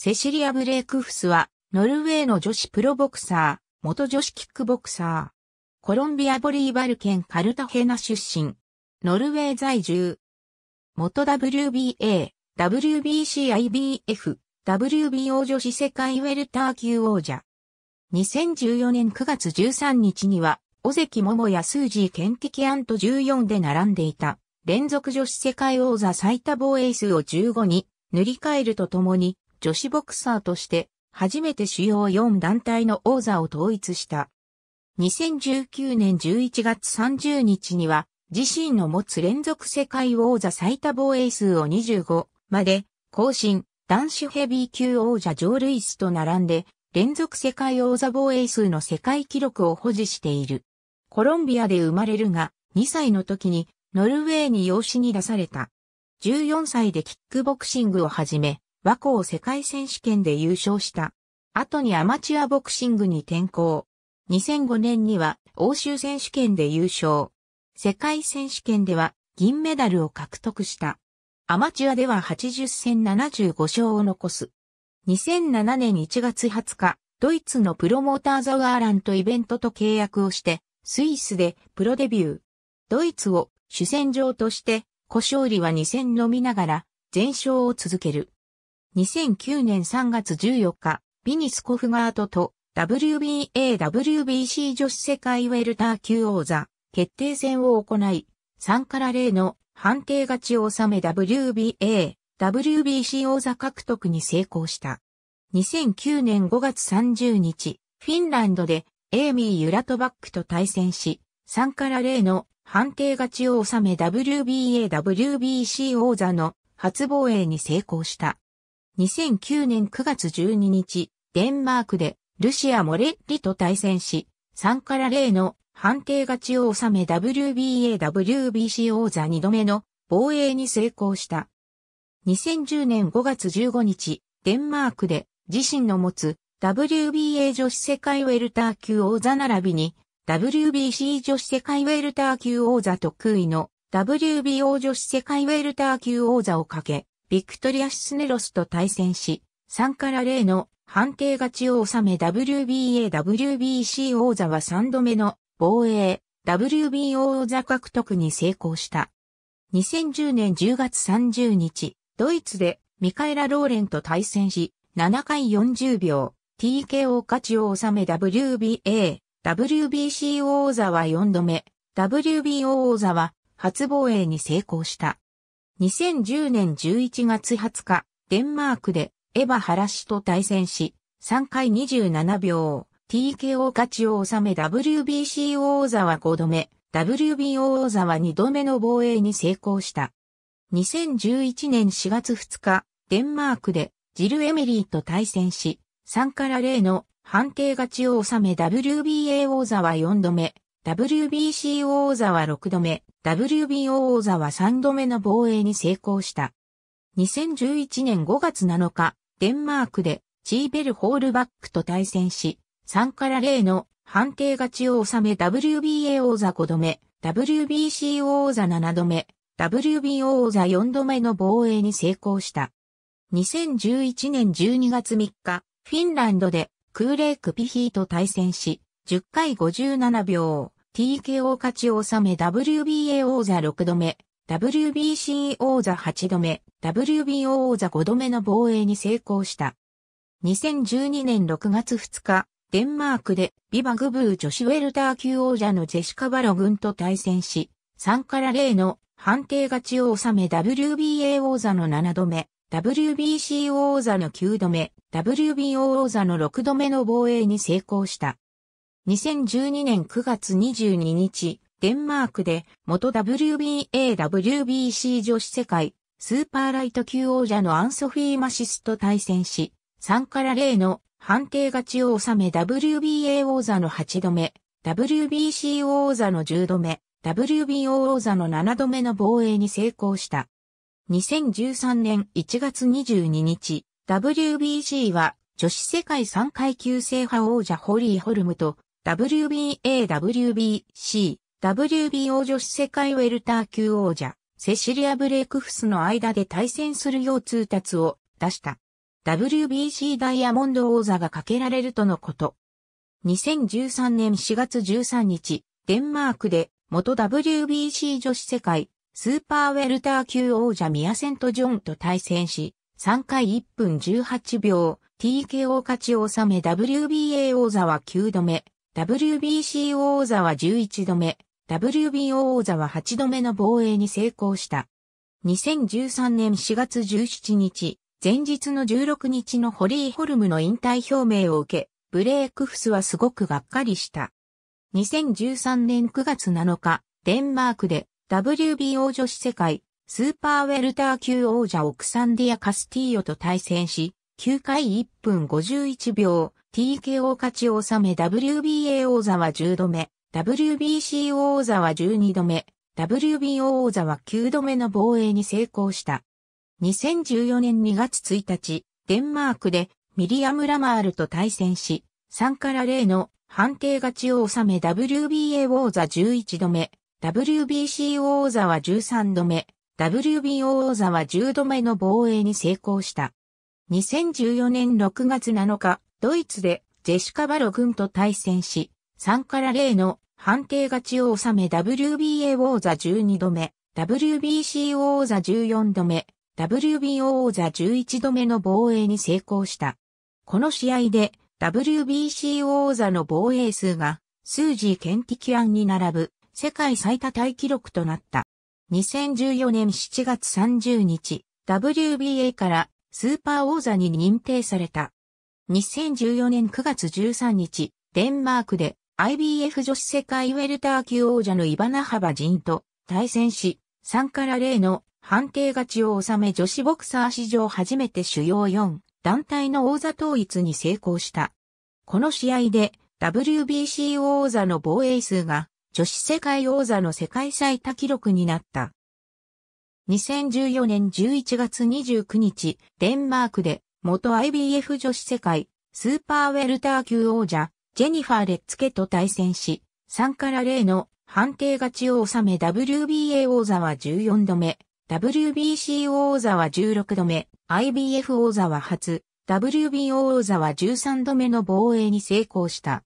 セシリア・ブレークフスは、ノルウェーの女子プロボクサー、元女子キックボクサー。コロンビア・ボリーバル県カルタヘナ出身。ノルウェー在住。元 WBA、WBC、IBF、WBO 女子世界ウェルター級王者。2014年9月13日には、尾関桃也、スージーケンキキアンと14で並んでいた、連続女子世界王座最多防衛数を15に塗り替えるとともに、女子ボクサーとして初めて主要4団体の王座を統一した。2019年11月30日には自身の持つ連続世界王座最多防衛数を25まで更新、男子ヘビー級王者ジョー・ルイスと並んで連続世界王座防衛数の世界記録を保持している。コロンビアで生まれるが2歳の時にノルウェーに養子に出された。14歳でキックボクシングを始め、WAKO世界選手権で優勝した。後にアマチュアボクシングに転向。2005年には欧州選手権で優勝。世界選手権では銀メダルを獲得した。アマチュアでは80戦75勝を残す。2007年1月20日、ドイツのプロモーターザワーラントイベントと契約をして、スイスでプロデビュー。ドイツを主戦場として、小勝利は2戦のみながら、全勝を続ける。2009年3月14日、ビニスコフガートと WBA、WBC 女子世界ウェルター級王座決定戦を行い、3-0の判定勝ちを収め WBA、WBC 王座獲得に成功した。2009年5月30日、フィンランドでエーミー・ユラトバックと対戦し、3-0の判定勝ちを収め WBA、WBC 王座の初防衛に成功した。2009年9月12日、デンマークでルシア・モレッリと対戦し、3-0の判定勝ちを収め WBA、WBC 王座2度目の防衛に成功した。2010年5月15日、デンマークで自身の持つ WBA 女子世界ウェルター級王座並びに WBC 女子世界ウェルター級王座と空位の WBO 女子世界ウェルター級王座をかけ、ビクトリア・シスネロスと対戦し、3-0の判定勝ちを収め WBA、WBC 王座は3度目の防衛、WBO 王座獲得に成功した。2010年10月30日、ドイツでミカエラ・ローレンと対戦し、7回40秒、TKO 勝ちを収め WBA、WBC 王座は4度目、WBO 王座は初防衛に成功した。2010年11月20日、デンマークでエバ・ハラシと対戦し、3回27秒、TKO 勝ちを収め WBC 王座は5度目、WBO 王座は2度目の防衛に成功した。2011年4月2日、デンマークでジル・エメリーと対戦し、3-0の判定勝ちを収め WBA 王座は4度目、WBC 王座は6度目、WBO 王座は3度目の防衛に成功した。2011年5月7日、デンマークでチーベル・ホールバックと対戦し、3-0の判定勝ちを収め WBA 王座5度目、WBC 王座7度目、WBO 王座4度目の防衛に成功した。2011年12月3日、フィンランドでクーレーク・ピヒーと対戦し、10回57秒、TKO 勝ちを収め WBA 王座6度目、WBC 王座8度目、WBO 王座5度目の防衛に成功した。2012年6月2日、デンマークでWIBA GBU女子ウェルター級王者のジェシカ・バログンと対戦し、3-0の判定勝ちを収め WBA 王座の7度目、WBC 王座の9度目、WBO 王座の6度目の防衛に成功した。2012年9月22日、デンマークで元 WBA、WBC 女子世界スーパーライト級王者のアンソフィー・マシスと対戦し、3-0の判定勝ちを収め WBA 王座の8度目、WBC 王座の10度目、WBO 王座の7度目の防衛に成功した。2013年1月22日、WBC は女子世界3階級制覇王者ホリー・ホルムと、WBA、WBC、WBO 女子世界ウェルター級王者、セシリア・ブレークフスの間で対戦するよう通達を出した。WBC ダイヤモンド王座がかけられるとのこと。2013年4月13日、デンマークで元 WBC 女子世界スーパーウェルター級王者ミアセント・ジョンと対戦し、3回1分18秒、TKO 勝ちを収め WBA 王座は9度目、WBC 王座は11度目、WBO 王座は8度目の防衛に成功した。2013年4月17日、前日の16日のホリーホルムの引退表明を受け、ブレークフスはすごくがっかりした。2013年9月7日、デンマークで WBO 女子世界スーパーウェルター級王者オクサンディア・カスティーヨと対戦し、9回1分51秒、TKO 勝ちを収め WBA 王座は10度目、WBC 王座は12度目、WBO 王座は9度目の防衛に成功した。2014年2月1日、デンマークでミリアム・ラマールと対戦し、3-0の判定勝ちを収め WBA 王座11度目、WBC 王座は13度目、WBO 王座は10度目の防衛に成功した。2014年6月7日、ドイツでジェシカ・バログンと対戦し、3-0の判定勝ちを収め WBA 王座12度目、WBC 王座14度目、WBO 王座11度目の防衛に成功した。この試合で WBC 王座の防衛数がスージー・ケンティキュアンに並ぶ世界最多タイ記録となった。2014年7月30日、WBA からスーパー王座に認定された。2014年9月13日、デンマークで IBF 女子世界ウェルター級王者のイバナ・ハバジンと対戦し、3-0の判定勝ちを収め女子ボクサー史上初めて主要4団体の王座統一に成功した。この試合で WBC 王座の防衛数が女子世界王座の世界最多記録になった。2014年11月29日、デンマークで元 IBF 女子世界スーパーウェルター級王者ジェニファー・レッツケと対戦し、3-0の判定勝ちを収め WBA 王座は14度目、WBC 王座は16度目、IBF 王座は初、WBO 王座は13度目の防衛に成功した。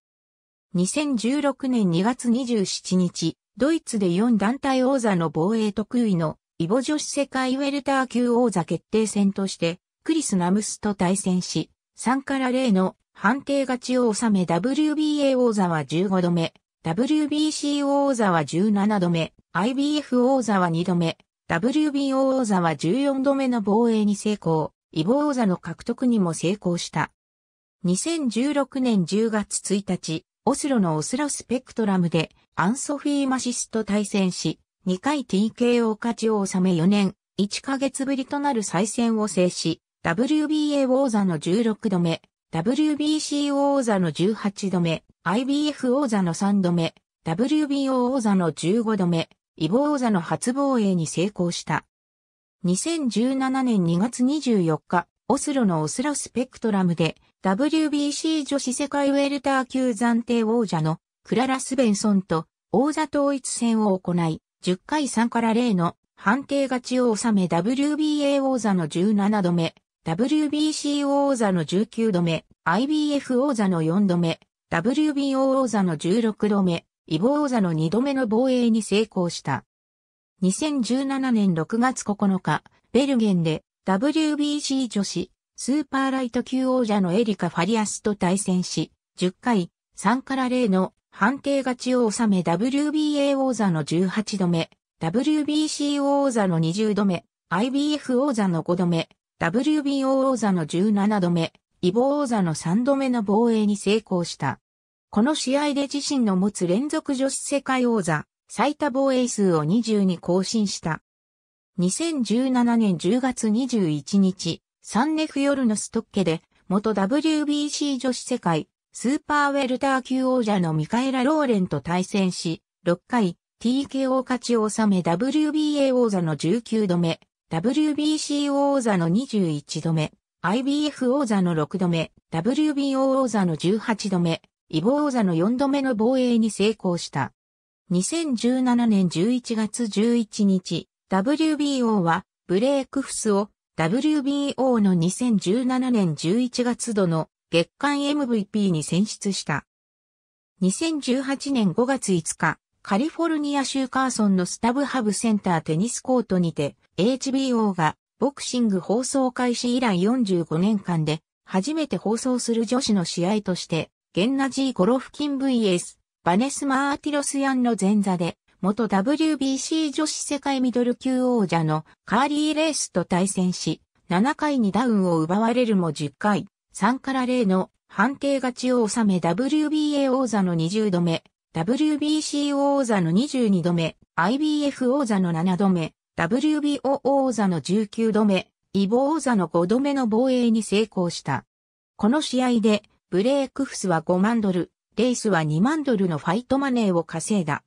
2016年2月27日、ドイツで4団体王座の防衛得意のIBO女子世界ウェルター級王座決定戦として、クリス・ナムスと対戦し、3-0の判定勝ちを収め WBA 王座は15度目、WBC 王座は17度目、IBF 王座は2度目、WBO 王座は14度目の防衛に成功、IBO 王座の獲得にも成功した。2016年10月1日、オスロのオスロスペクトラムでアンソフィー・マシスと対戦し、2回 TKO 勝ちを収め4年、1ヶ月ぶりとなる再戦を制し、WBA 王座の16度目、WBC 王座の18度目、IBF 王座の3度目、WBO 王座の15度目、IBO 王座の初防衛に成功した。2017年2月24日、オスロのオスロスペクトラムで WBC 女子世界ウェルター級暫定王者のクララ・スベンソンと王座統一戦を行い、10回3-0の判定勝ちを収め WBA 王座の17度目、WBC 王座の19度目、IBF 王座の4度目、WBO 王座の16度目、IBO 王座の2度目の防衛に成功した。2017年6月9日、ベルゲンで WBC 女子スーパーライト級王者のエリカ・ファリアスと対戦し、10回3-0の判定勝ちを収め WBA 王座の18度目、WBC 王座の20度目、IBF 王座の5度目、WBO 王座の17度目、IBO 王座の3度目の防衛に成功した。この試合で自身の持つ連続女子世界王座、最多防衛数を20に更新した。2017年10月21日、サンネフヨルノストッケで、元 WBC 女子世界、スーパーウェルター級王者のミカエラ・ローレンと対戦し、6回、TKO 勝ちを収め WBA 王座の19度目、WBC 王座の21度目、IBF 王座の6度目、WBO 王座の18度目、IBO 王座の4度目の防衛に成功した。2017年11月11日、WBO はブレークフスを WBO の2017年11月度の月間 MVP に選出した。2018年5月5日、カリフォルニア州カーソンのスタブハブセンターテニスコートにて、HBO がボクシング放送開始以来45年間で初めて放送する女子の試合として、ゲンナジー・ゴロフキン vs バネス・マーティロスヤンの前座で、元 WBC 女子世界ミドル級王者のカーリー・レースと対戦し、7回にダウンを奪われるも10回、3-0の判定勝ちを収め WBA 王座の20度目。WBC 王座の22度目、IBF 王座の7度目、WBO 王座の19度目、IBO 王座の5度目の防衛に成功した。この試合で、ブレイクフスは$50,000、レイスは$20,000のファイトマネーを稼いだ。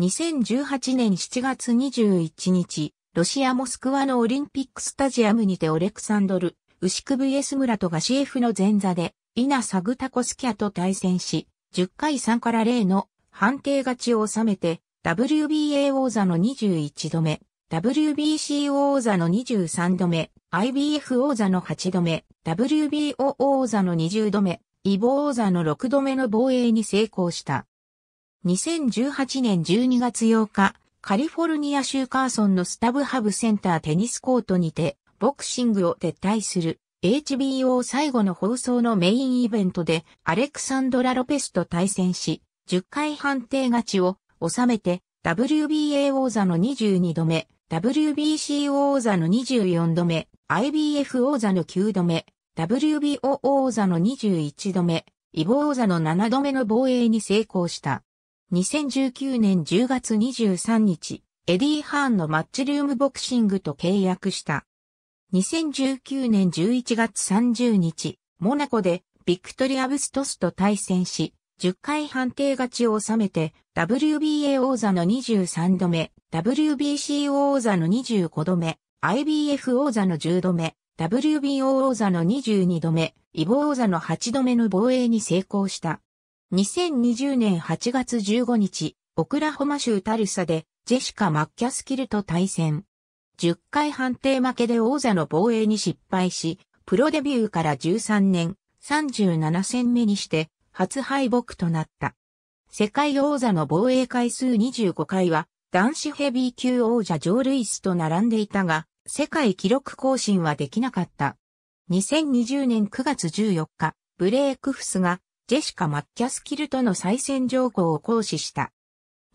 2018年7月21日、ロシア・モスクワのオリンピックスタジアムにてオレクサンドル・ウシク vs ムラトガシエフの前座で、イナ・サグタコスキャと対戦し、10回3-0の判定勝ちを収めて WBA 王座の21度目、WBC 王座の23度目、IBF 王座の8度目、WBO 王座の20度目、IBO 王座の6度目の防衛に成功した。2018年12月8日、カリフォルニア州カーソンのスタブハブセンターテニスコートにて、ボクシングを撤退する。HBO 最後の放送のメインイベントでアレクサンドラ・ロペスと対戦し、10回判定勝ちを収めて WBA 王座の22度目、WBC 王座の24度目、IBF 王座の9度目、WBO 王座の21度目、IBO 王座の7度目の防衛に成功した。2019年10月23日、エディ・ハーンのマッチルームボクシングと契約した。2019年11月30日、モナコでビクトリア・ブストスと対戦し、10回判定勝ちを収めて、WBA 王座の23度目、WBC 王座の25度目、IBF 王座の10度目、WBO 王座の22度目、IBO 王座の8度目の防衛に成功した。2020年8月15日、オクラホマ州タルサで、ジェシカ・マッキャスキルと対戦。10回判定負けで王座の防衛に失敗し、プロデビューから13年、37戦目にして、初敗北となった。世界王座の防衛回数25回は、男子ヘビー級王者ジョー・ルイスと並んでいたが、世界記録更新はできなかった。2020年9月14日、ブレイクフスが、ジェシカ・マッキャスキルとの再戦条項を行使した。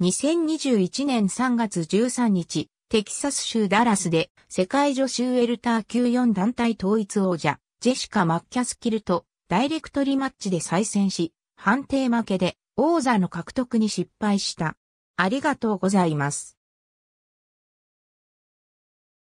2021年3月13日、テキサス州ダラスで世界女子ウエルター級4団体統一王者ジェシカ・マッキャスキルとダイレクトリマッチで再戦し、判定負けで王座の獲得に失敗した。ありがとうございます。